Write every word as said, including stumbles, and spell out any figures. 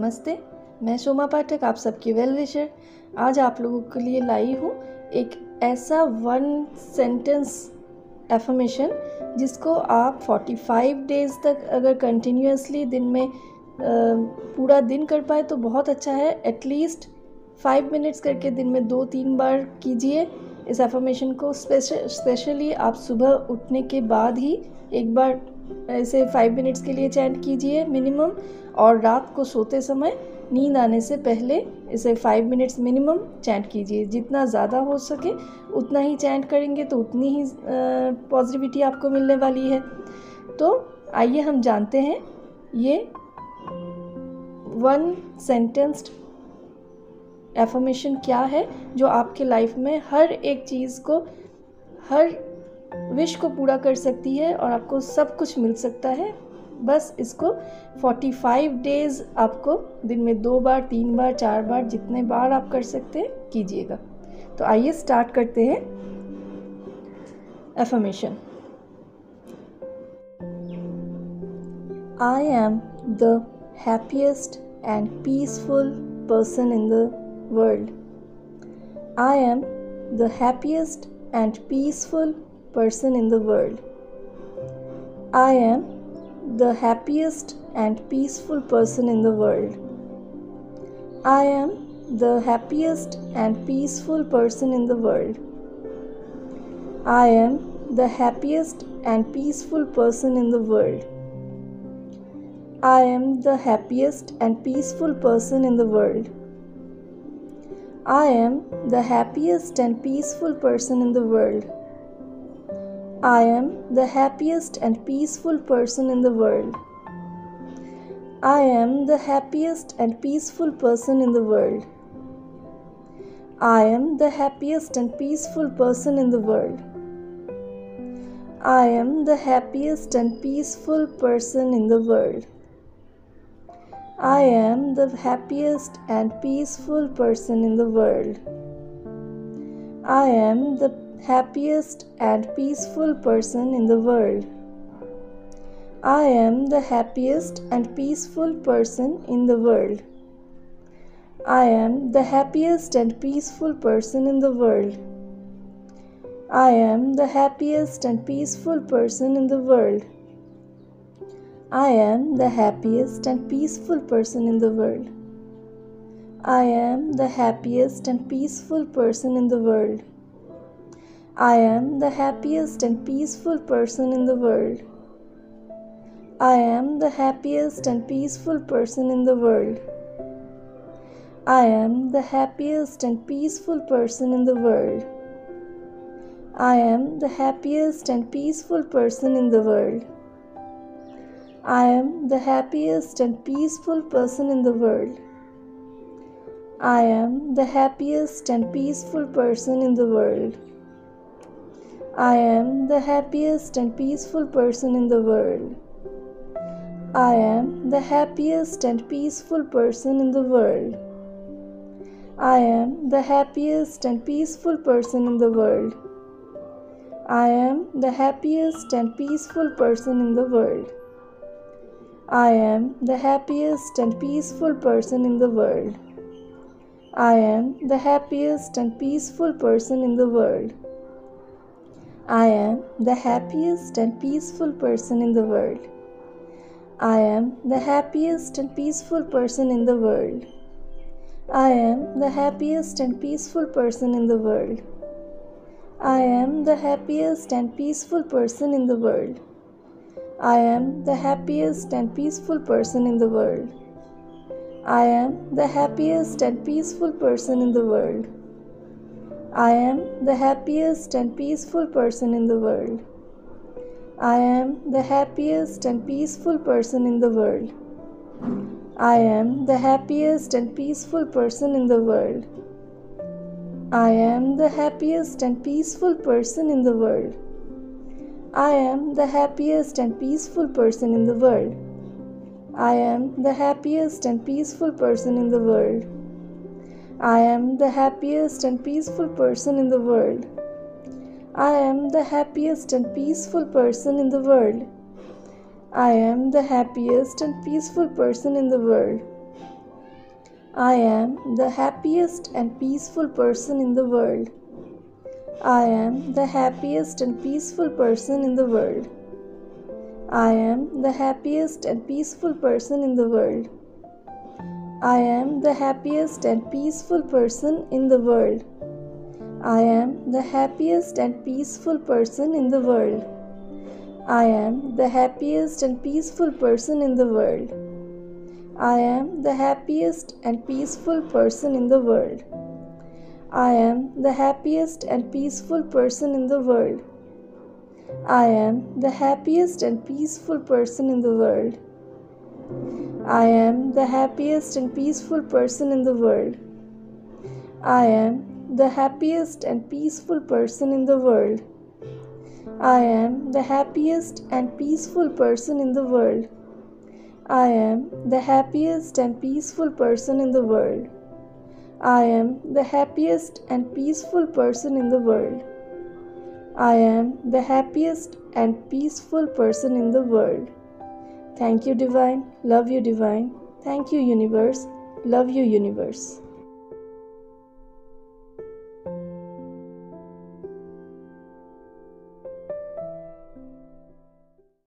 नमस्ते, मैं सोमा पाठक आप सबकी वेल विशर। आज आप लोगों के लिए लाई हूँ एक ऐसा वन सेंटेंस एफर्मेशन जिसको आप पैंतालीस डेज़ तक अगर कंटिन्यूसली दिन में आ, पूरा दिन कर पाए तो बहुत अच्छा है। एटलीस्ट फाइव मिनट्स करके दिन में दो तीन बार कीजिए इस एफर्मेशन को। स्पेशली आप सुबह उठने के बाद ही एक बार ऐसे फाइव मिनट्स के लिए चैंट कीजिए मिनिमम, और रात को सोते समय नींद आने से पहले इसे फाइव मिनट्स मिनिमम चैंट कीजिए। जितना ज़्यादा हो सके उतना ही चैंट करेंगे तो उतनी ही पॉजिटिविटी आपको मिलने वाली है। तो आइए हम जानते हैं ये वन सेंटेंस्ड एफर्मेशन क्या है जो आपके लाइफ में हर एक चीज़ को, हर विश को पूरा कर सकती है और आपको सब कुछ मिल सकता है। बस इसको पैंतालीस डेज़ आपको दिन में दो बार, तीन बार, चार बार, जितने बार आप कर सकते हैं कीजिएगा। तो आइए स्टार्ट करते हैं affirmation. I am the happiest and peaceful person in the world. I am the happiest and peaceful person in the world. I am the happiest and peaceful person in the world. I am the happiest and peaceful person in the world. I am the happiest and peaceful person in the world. I am the happiest and peaceful person in the world. I am the happiest and peaceful person in the world. I am the happiest and peaceful person in the world. I am the happiest and peaceful person in the world. I am the happiest and peaceful person in the world. I am the happiest and peaceful person in the world. I am the happiest and peaceful person in the world. I am the happiest and peaceful person in the world. I am the happiest and peaceful person in the world. I am the happiest and peaceful person in the world. I am the happiest and peaceful person in the world. I am the happiest and peaceful person in the world. I am the happiest and peaceful person in the world. I am the happiest and peaceful person in the world. I am the happiest and peaceful person in the world. I am the happiest and peaceful person in the world. I am the happiest and peaceful person in the world. I am the happiest and peaceful person in the world. I am the happiest and peaceful person in the world. I am the happiest and peaceful person in the world. I am the happiest and peaceful person in the world. I am the happiest and peaceful person in the world. I am the happiest and peaceful person in the world. I am the happiest and peaceful person in the world. I am the happiest and peaceful person in the world. I am the happiest and peaceful person in the world. I am the happiest and peaceful person in the world. I am the happiest and peaceful person in the world. I am the happiest and peaceful person in the world. I am the happiest and peaceful person in the world. I am the happiest and peaceful person in the world. I am the happiest and peaceful person in the world. I am the happiest and peaceful person in the world. I am the happiest and peaceful person in the world. I am the happiest and peaceful person in the world. I am the happiest and peaceful person in the world. I am the happiest and peaceful person in the world. I am the happiest and peaceful person in the world. I am the happiest and peaceful person in the world. I am the happiest and peaceful person in the world. I am the happiest and peaceful person in the world. I am the happiest and peaceful person in the world. I am the happiest and peaceful person in the world. I am the happiest and peaceful person in the world. I am the happiest and peaceful person in the world. I am the happiest and peaceful person in the world. I am the happiest and peaceful person in the world. I am the happiest and peaceful person in the world. I am the happiest and peaceful person in the world. I am the happiest and peaceful person in the world. I am the happiest and peaceful person in the world. I am the happiest and peaceful person in the world. I am the happiest and peaceful person in the world. I am the happiest and peaceful person in the world. I am the happiest and peaceful person in the world. Thank you, Divine. Love you, Divine. Thank you, Universe. Love you, Universe.